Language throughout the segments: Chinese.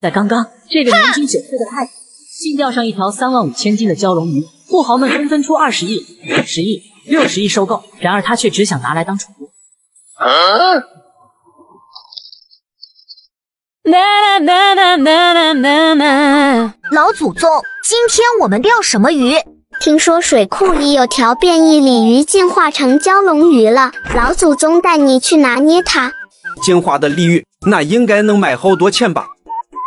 在刚刚，这个年轻水色的太太竟钓上一条35000斤的蛟龙鱼，富豪们纷纷出20亿、50亿、60亿收购，然而他却只想拿来当宠物。老祖宗，今天我们钓什么鱼？听说水库里有条变异鲤鱼进化成蛟龙鱼了，老祖宗带你去拿捏它。进化的鲤鱼，那应该能卖好多钱吧？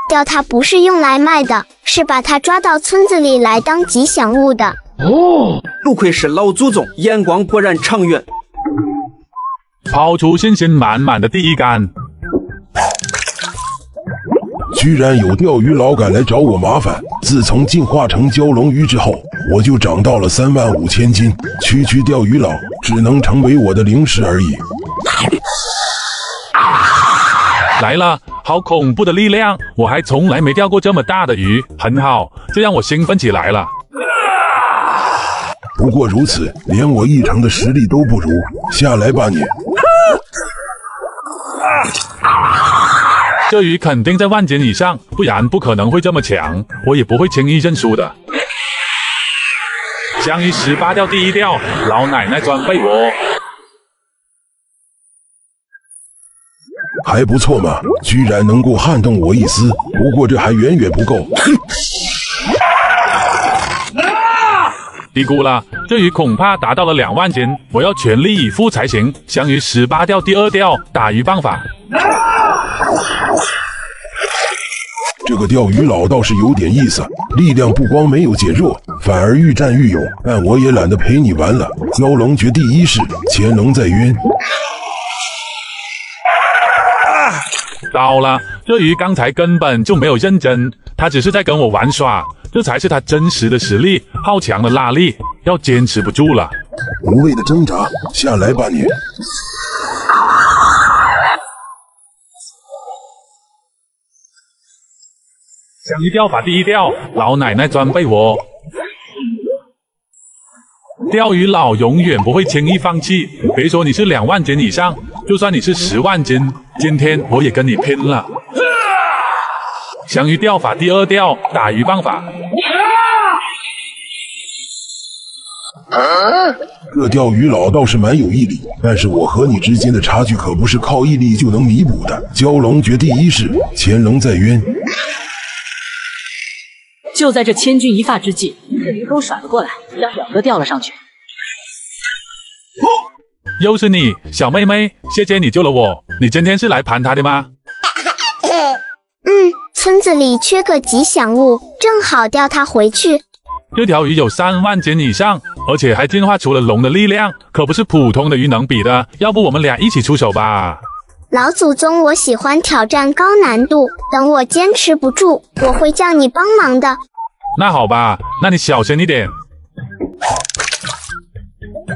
钓它不是用来卖的，是把它抓到村子里来当吉祥物的。哦，不愧是老祖宗，眼光果然长远。抛出信心满满的第一竿。 居然有钓鱼老杆来找我麻烦！自从进化成蛟龙鱼之后，我就长到了35000斤。区区钓鱼佬只能成为我的零食而已。来了，好恐怖的力量！我还从来没钓过这么大的鱼，很好，这让我兴奋起来了。不过如此，连我一成的实力都不如，下来吧你！这鱼肯定在10000斤以上，不然不可能会这么强，我也不会轻易认输的。相宜18钓第一钓，老奶奶装备我，还不错嘛，居然能够撼动我一丝，不过这还远远不够。低估了，这鱼恐怕达到了20000斤，我要全力以赴才行。相宜18钓第二钓，打鱼棒法。 这个钓鱼佬倒是有点意思，力量不光没有减弱，反而愈战愈勇。但我也懒得陪你玩了。蛟龙诀第一式，潜龙在渊。糟了，这鱼刚才根本就没有认真，他只是在跟我玩耍，这才是他真实的实力。好强的拉力，要坚持不住了。无谓的挣扎，下来吧你。 相宜钓法第一钓，老奶奶装备我。钓鱼佬永远不会轻易放弃，别说你是20000斤以上，就算你是100000斤，今天我也跟你拼了。相宜钓法第二钓，打鱼棒法。这钓鱼佬倒是蛮有毅力，但是我和你之间的差距可不是靠毅力就能弥补的。蛟龙诀第一式，潜龙在渊。 就在这千钧一发之际，这鱼钩甩了过来，让表哥钓了上去。又是你，小妹妹，谢谢你救了我。你今天是来盘他的吗？嗯，村子里缺个吉祥物，正好钓他回去。这条鱼有30000斤以上，而且还进化出了龙的力量，可不是普通的鱼能比的。要不我们俩一起出手吧？ 老祖宗，我喜欢挑战高难度。等我坚持不住，我会叫你帮忙的。那好吧，那你小心一点。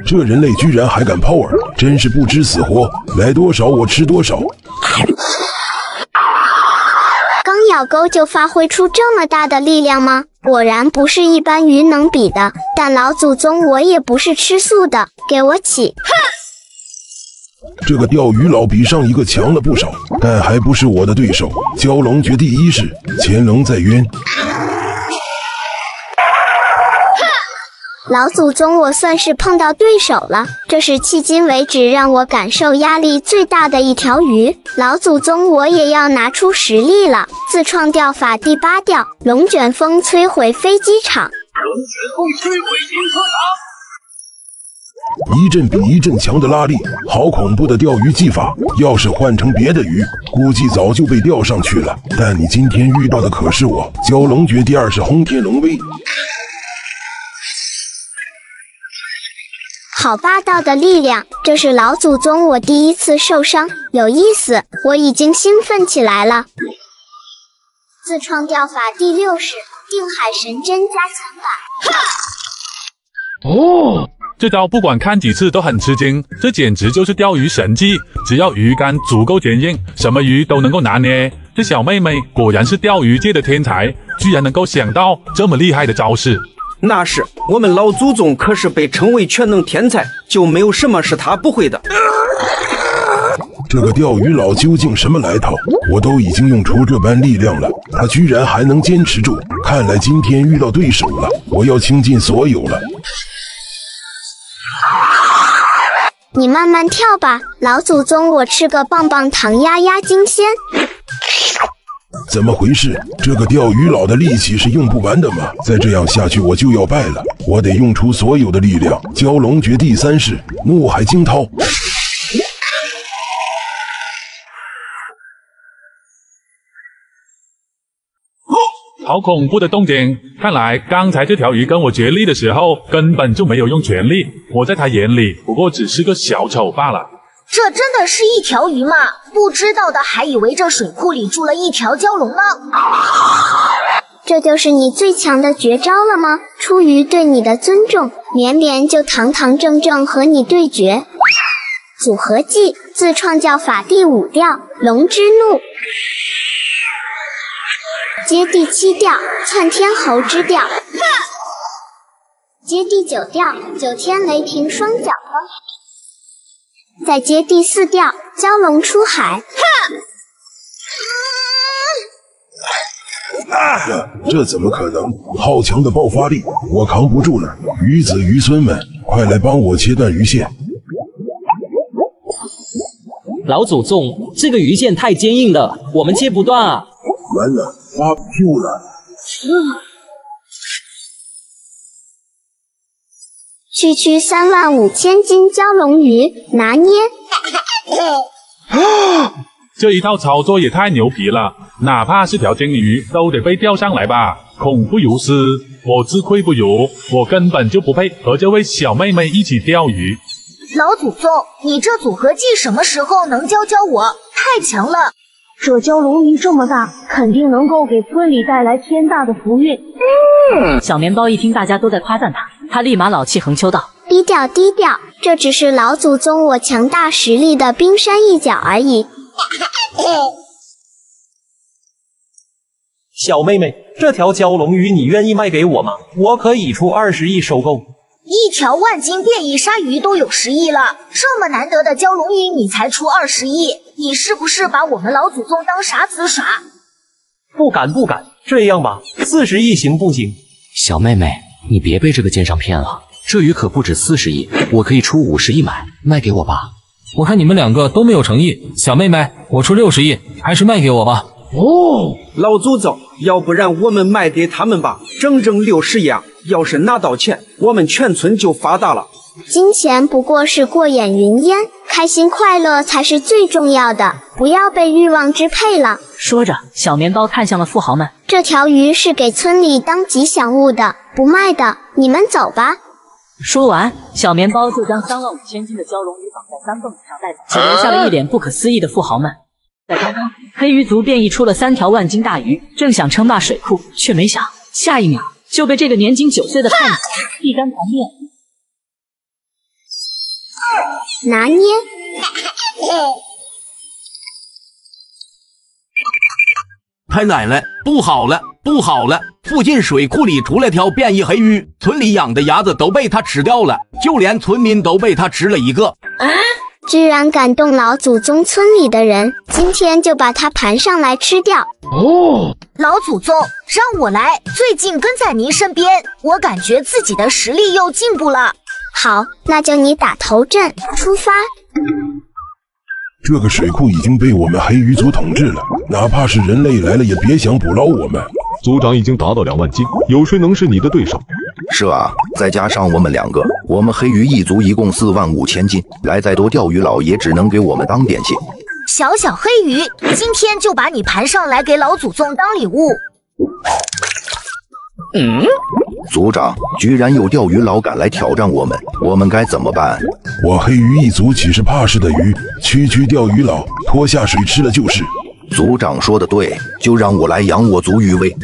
这人类居然还敢 power， 真是不知死活！来多少我吃多少。刚咬钩就发挥出这么大的力量吗？果然不是一般鱼能比的。但老祖宗，我也不是吃素的，给我起！哼！ 这个钓鱼佬比上一个强了不少，但还不是我的对手。蛟龙诀第一式，潜龙在渊。老祖宗，我算是碰到对手了，这是迄今为止让我感受压力最大的一条鱼。老祖宗，我也要拿出实力了。自创钓法第8钓，龙卷风摧毁飞机场。龙卷风摧毁停车场。 一阵比一阵强的拉力，好恐怖的钓鱼技法！要是换成别的鱼，估计早就被钓上去了。但你今天遇到的可是我，蛟龙诀第二式轰天龙威。好霸道的力量！这是老祖宗我第一次受伤，有意思，我已经兴奋起来了。自创钓法第6式，定海神针加强版。哦。 这招不管看几次都很吃惊，这简直就是钓鱼神技。只要鱼竿足够坚硬，什么鱼都能够拿捏。这小妹妹果然是钓鱼界的天才，居然能够想到这么厉害的招式。那是我们老祖宗可是被称为全能天才，就没有什么是他不会的。这个钓鱼佬究竟什么来头？我都已经用出这般力量了，他居然还能坚持住，看来今天遇到对手了，我要倾尽所有了。你慢慢跳吧，老祖宗，我吃个棒棒糖压惊仙。 怎么回事？这个钓鱼佬的力气是用不完的吗？再这样下去我就要败了，我得用出所有的力量。蛟龙诀第三式，怒海惊涛。好恐怖的动静！看来刚才这条鱼跟我角力的时候，根本就没有用全力。我在他眼里不过只是个小丑罢了。 这真的是一条鱼吗？不知道的还以为这水库里住了一条蛟龙呢。这就是你最强的绝招了吗？出于对你的尊重，绵绵就堂堂正正和你对决。组合技，自创教法第5调龙之怒，接第7调窜天猴之调，接第9调九天雷霆双脚风。 再接第4调，蛟龙出海。这怎么可能？好强的爆发力，我扛不住了！鱼子鱼孙们，快来帮我切断鱼线！老祖宗，这个鱼线太坚硬了，我们切不断啊！完了，发 Q 了！区区35000斤蛟龙鱼拿捏，这一套操作也太牛皮了！哪怕是条金鱼都得被钓上来吧？恐怖如斯，我自愧不如，我根本就不配和这位小妹妹一起钓鱼。老祖宗，你这组合技什么时候能教教我？太强了！这蛟龙鱼这么大，肯定能够给村里带来天大的福运。小面包一听大家都在夸赞他。 他立马老气横秋道：“低调低调，这只是老祖宗我强大实力的冰山一角而已。”小妹妹，这条蛟龙鱼你愿意卖给我吗？我可以出20亿收购。一条10000斤变异鲨鱼都有10亿了，这么难得的蛟龙鱼你才出20亿，你是不是把我们老祖宗当傻子耍？不敢不敢，这样吧，40亿行不行？小妹妹。 你别被这个奸商骗了，这鱼可不止40亿，我可以出50亿买，卖给我吧。我看你们两个都没有诚意，小妹妹，我出60亿，还是卖给我吧。哦，老祖宗，要不然我们卖给他们吧，整整60亿啊！要是拿到钱，我们全村就发达了。金钱不过是过眼云烟，开心快乐才是最重要的，不要被欲望支配了。说着，小面包看向了富豪们，这条鱼是给村里当吉祥物的。 不卖的，你们走吧。说完，小面包就将35000斤的蛟龙鱼绑在3泵子上带走，只留下了一脸不可思议的富豪们。在刚刚，黑鱼族变异出了3条10000斤大鱼，正想称霸水库，却没想下一秒就被这个年仅9岁的胖子一干团灭。拿捏。他奶奶，不好了，不好了！ 附近水库里出来条变异黑鱼，村里养的鸭子都被它吃掉了，就连村民都被它吃了一个。啊！居然敢动老祖宗村里的人，今天就把它盘上来吃掉。哦，老祖宗，让我来。最近跟在您身边，我感觉自己的实力又进步了。好，那就你打头阵，出发。 这个水库已经被我们黑鱼族统治了，哪怕是人类来了也别想捕捞我们。族长已经达到20000斤，有谁能是你的对手？是啊，再加上我们两个，我们黑鱼一族一共45000斤，来再多钓鱼佬也只能给我们当点心。小小黑鱼，今天就把你盘上来给老祖宗当礼物。族长，居然有钓鱼佬敢来挑战我们，我们该怎么办？我黑鱼一族岂是怕事的鱼？区区钓鱼佬，拖下水吃了就是。族长说的对，就让我来扬我族余威。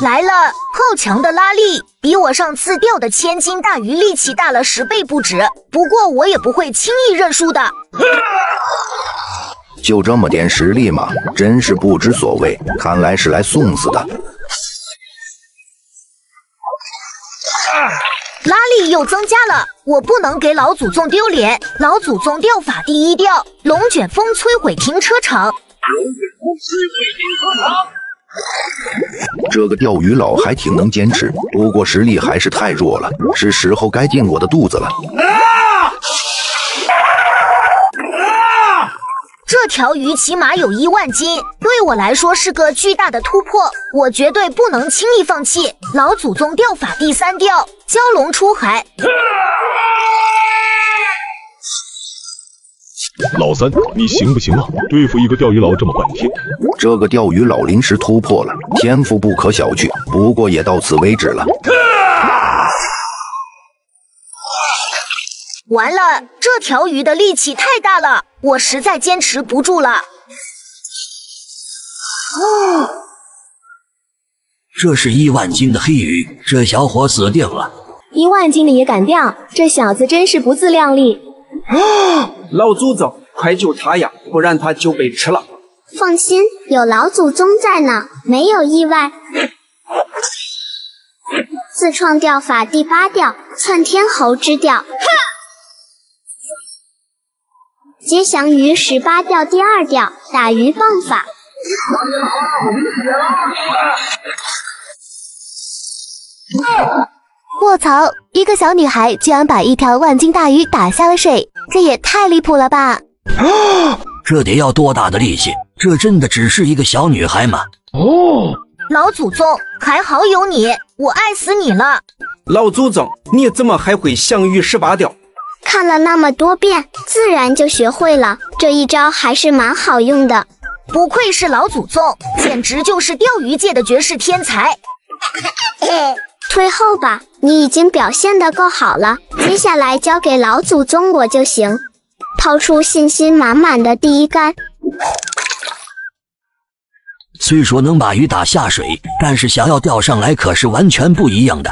来了，后强的拉力比我上次钓的1000斤大鱼力气大了10倍不止，不过我也不会轻易认输的。就这么点实力嘛，真是不知所谓。看来是来送死的。拉力又增加了。我不能给老祖宗丢脸。老祖宗钓法第一钓：龙卷风摧毁停车场。龙卷风摧毁停车场。 这个钓鱼佬还挺能坚持，不过实力还是太弱了，是时候该进我的肚子了。这条鱼起码有1万斤，对我来说是个巨大的突破，我绝对不能轻易放弃。老祖宗钓法第3钓：蛟龙出海。老三，你行不行啊？对付一个钓鱼佬这么半天。这个钓鱼佬临时突破了，天赋不可小觑，不过也到此为止了。完了，这条鱼的力气太大了，我实在坚持不住了。哦，这是1万斤的黑鱼，这小伙死定了！1万斤的也敢钓，这小子真是不自量力。 啊！老祖宗，快救他呀，不然他就被吃了。放心，有老祖宗在呢，没有意外。自创钓法第8钓：窜天猴之钓。接祥鱼18钓第2钓：打鱼棒法。卧槽！ 一个小女孩居然把一条1万斤大鱼打下了水，这也太离谱了吧！啊，这得要多大的力气？这真的只是一个小女孩吗？哦，老祖宗，还好有你，我爱死你了！老祖宗，你怎么还会祥鱼18钓？看了那么多遍，自然就学会了。这一招还是蛮好用的。不愧是老祖宗，简直就是钓鱼界的绝世天才。退后吧，你已经表现得够好了，接下来交给老祖宗我就行。掏出信心满满的第一竿。虽说能把鱼打下水，但是想要钓上来可是完全不一样的。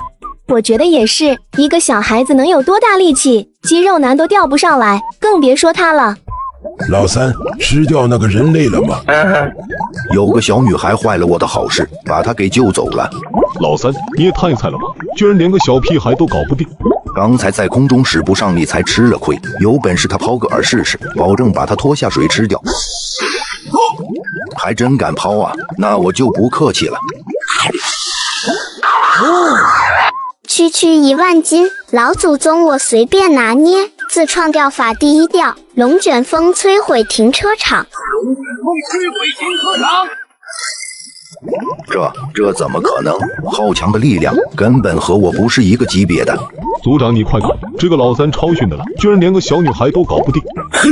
我觉得也是，一个小孩子能有多大力气，肌肉男都钓不上来，更别说他了。 老三，吃掉那个人累了吗？有个小女孩坏了我的好事，把她给救走了。老三，你也太菜了吧，居然连个小屁孩都搞不定！刚才在空中使不上力才吃了亏，有本事他抛个饵试试，保证把他拖下水吃掉。还真敢抛啊，那我就不客气了。区区1万斤，老祖宗我随便拿捏。 自创钓法第1钓：龙卷风摧毁停车场。龙卷风摧毁停车场。这怎么可能？好强的力量根本和我不是一个级别的。组长，你快看，这个老三超逊的了，居然连个小女孩都搞不定。哼，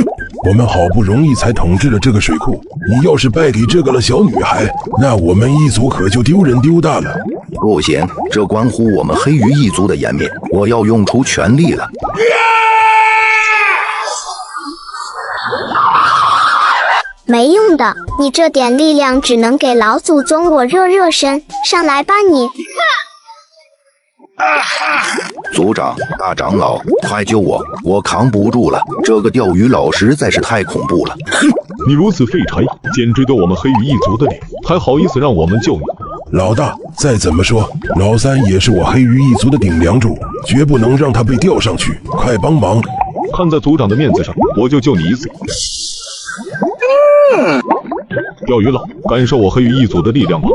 我们好不容易才统治了这个水库，你要是败给这个了小女孩，那我们一族可就丢人丢大了。不行，这关乎我们黑鱼一族的颜面，我要用出全力了。 没用的，你这点力量只能给老祖宗我热热身。上来吧你！组长、大长老，快救我！我扛不住了，这个钓鱼佬实在是太恐怖了。你如此废柴，简直丢我们黑鱼一族的脸，还好意思让我们救你！老大，再怎么说，老三也是我黑鱼一族的顶梁柱，绝不能让他被钓上去！快帮忙！看在组长的面子上，我就救你一次。 钓鱼佬，感受我黑鱼一族的力量吧！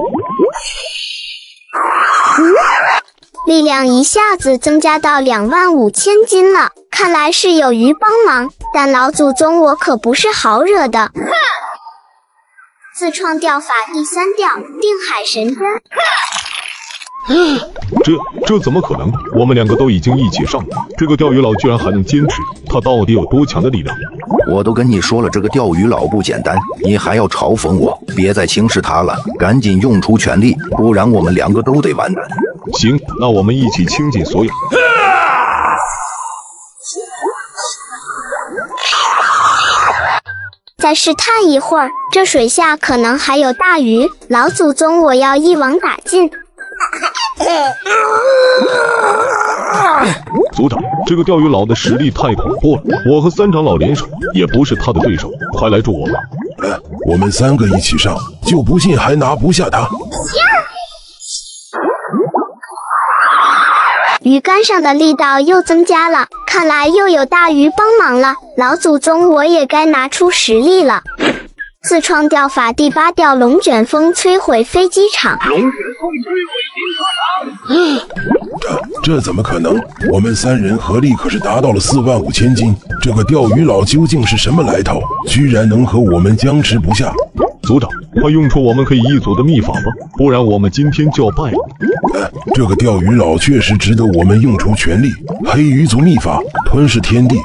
力量一下子增加到25000斤了，看来是有鱼帮忙，但老祖宗我可不是好惹的。自创钓法第3钓：定海神针。这怎么可能？我们两个都已经一起上了，这个钓鱼佬居然还能坚持，他到底有多强的力量？我都跟你说了，这个钓鱼佬不简单，你还要嘲讽我，别再轻视他了，赶紧用出全力，不然我们两个都得完蛋。行，那我们一起倾尽所有。再试探一会儿，这水下可能还有大鱼，老祖宗，我要一网打尽。 组长，这个钓鱼佬的实力太恐怖了，我和三长老联手也不是他的对手，快来助我吧！我们三个一起上，就不信还拿不下他。鱼竿上的力道又增加了，看来又有大鱼帮忙了。老祖宗，我也该拿出实力了。自创钓法第八钓：龙卷风摧毁飞机场。龙卷风摧毁停船场。这怎么可能？我们三人合力可是达到了45000斤。这个钓鱼佬究竟是什么来头？居然能和我们僵持不下！ 组长，快用出我们可以一组的秘法吧，不然我们今天就要败了。这个钓鱼佬确实值得我们用出全力。黑鱼族秘法：吞噬天地。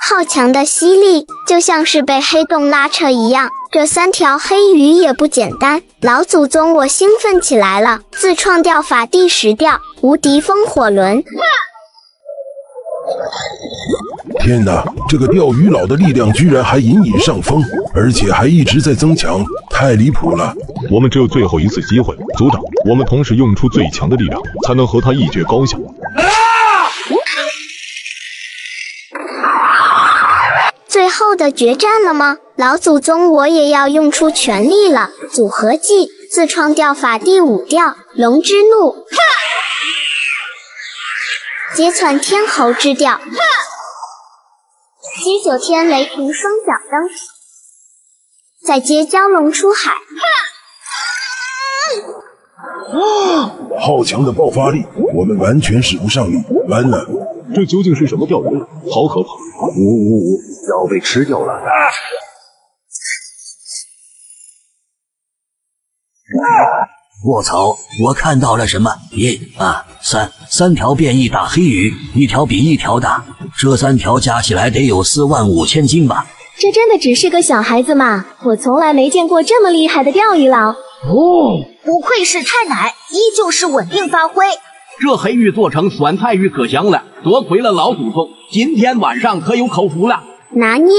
好强的吸力，就像是被黑洞拉扯一样。这3条黑鱼也不简单。老祖宗，我兴奋起来了！自创钓法第10钓：无敌风火轮。 天哪，这个钓鱼佬的力量居然还隐隐上升，而且还一直在增强，太离谱了！我们只有最后一次机会，组长，我们同时用出最强的力量，才能和他一决高下。最后的决战了吗？老祖宗，我也要用出全力了！组合技，自创钓法第5钓：龙之怒。截窜天猴之钓。 79天雷霆双脚蹬，再接蛟龙出海。好强的爆发力，我们完全使不上力，完了！这究竟是什么钓鱼？好可怕！呜呜呜，要被吃掉了！卧槽！我看到了什么？3条变异大黑鱼，一条比一条大，这3条加起来得有45000斤吧？这真的只是个小孩子嘛！我从来没见过这么厉害的钓鱼佬。哦，不愧是太奶，依旧是稳定发挥。这黑鱼做成酸菜鱼可香了，多亏了老祖宗，今天晚上可有口福了。拿捏。